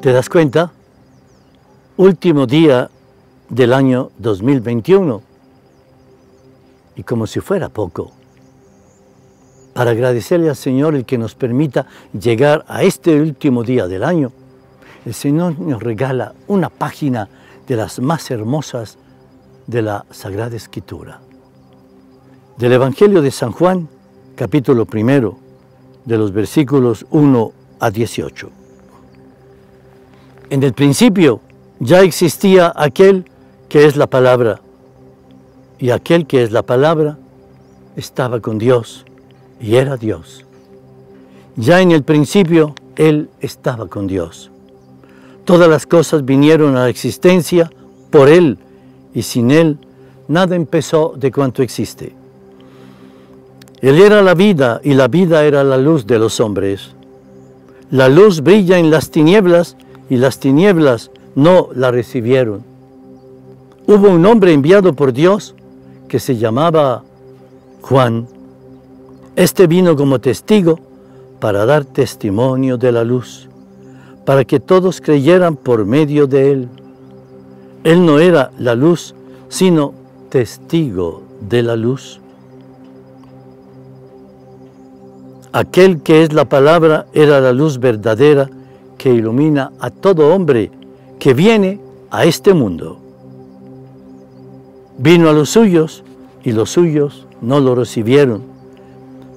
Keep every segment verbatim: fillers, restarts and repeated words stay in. ¿Te das cuenta? Último día del año dos mil veintiuno. Y como si fuera poco, para agradecerle al Señor el que nos permita llegar a este último día del año, el Señor nos regala una página de las más hermosas de la Sagrada Escritura. Del Evangelio de San Juan, capítulo primero, de los versículos uno a dieciocho. En el principio ya existía aquel que es la palabra, y aquel que es la palabra estaba con Dios y era Dios. Ya en el principio Él estaba con Dios. Todas las cosas vinieron a la existencia por Él, y sin Él nada empezó de cuanto existe. Él era la vida, y la vida era la luz de los hombres. La luz brilla en las tinieblas, y las tinieblas no la recibieron. Hubo un hombre enviado por Dios que se llamaba Juan. Este vino como testigo para dar testimonio de la luz, para que todos creyeran por medio de él. Él no era la luz, sino testigo de la luz. Aquel que es la palabra era la luz verdadera que ilumina a todo hombre que viene a este mundo. Vino a los suyos y los suyos no lo recibieron.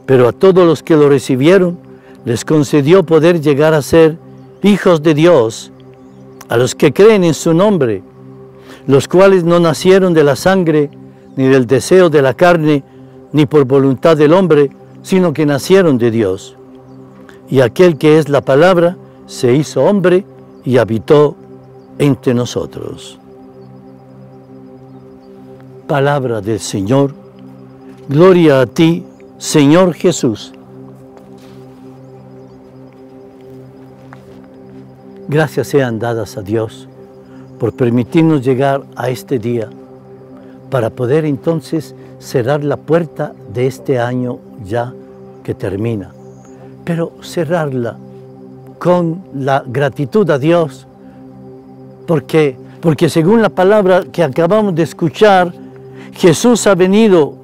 Pero a todos los que lo recibieron, les concedió poder llegar a ser hijos de Dios, a los que creen en su nombre, los cuales no nacieron de la sangre, ni del deseo de la carne, ni por voluntad del hombre, sino que nacieron de Dios. Y aquel que es la palabra se hizo hombre y habitó entre nosotros. Palabra del Señor, gloria a ti, Señor Jesús. Gracias sean dadas a Dios por permitirnos llegar a este día para poder entonces cerrar la puerta de este año ya que termina, pero cerrarla con la gratitud a Dios. ¿Por qué? Porque según la palabra que acabamos de escuchar, Jesús ha venido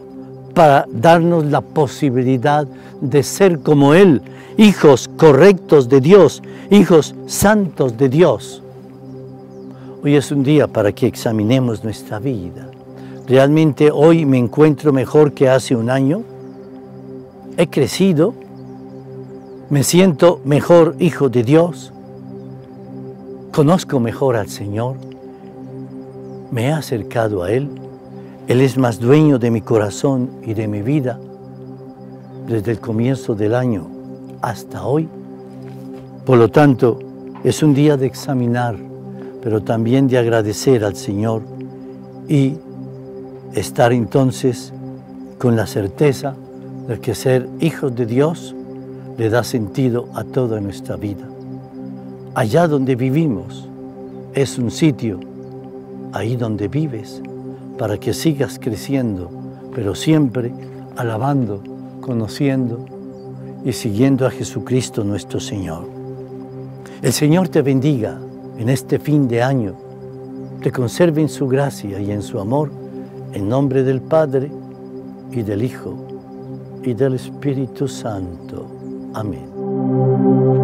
para darnos la posibilidad de ser como Él, hijos correctos de Dios, hijos santos de Dios. Hoy es un día para que examinemos nuestra vida. ¿Realmente hoy me encuentro mejor que hace un año? ¿He crecido? ¿Me siento mejor hijo de Dios? ¿Conozco mejor al Señor? ¿Me he acercado a Él? Él es más dueño de mi corazón y de mi vida. Desde el comienzo del año hasta hoy, por lo tanto, es un día de examinar, pero también de agradecer al Señor y estar entonces con la certeza de que ser hijos de Dios le da sentido a toda nuestra vida. Allá donde vivimos es un sitio, ahí donde vives, para que sigas creciendo, pero siempre alabando, conociendo y siguiendo a Jesucristo nuestro Señor. El Señor te bendiga en este fin de año, te conserve en su gracia y en su amor, en nombre del Padre, y del Hijo, y del Espíritu Santo. Amén.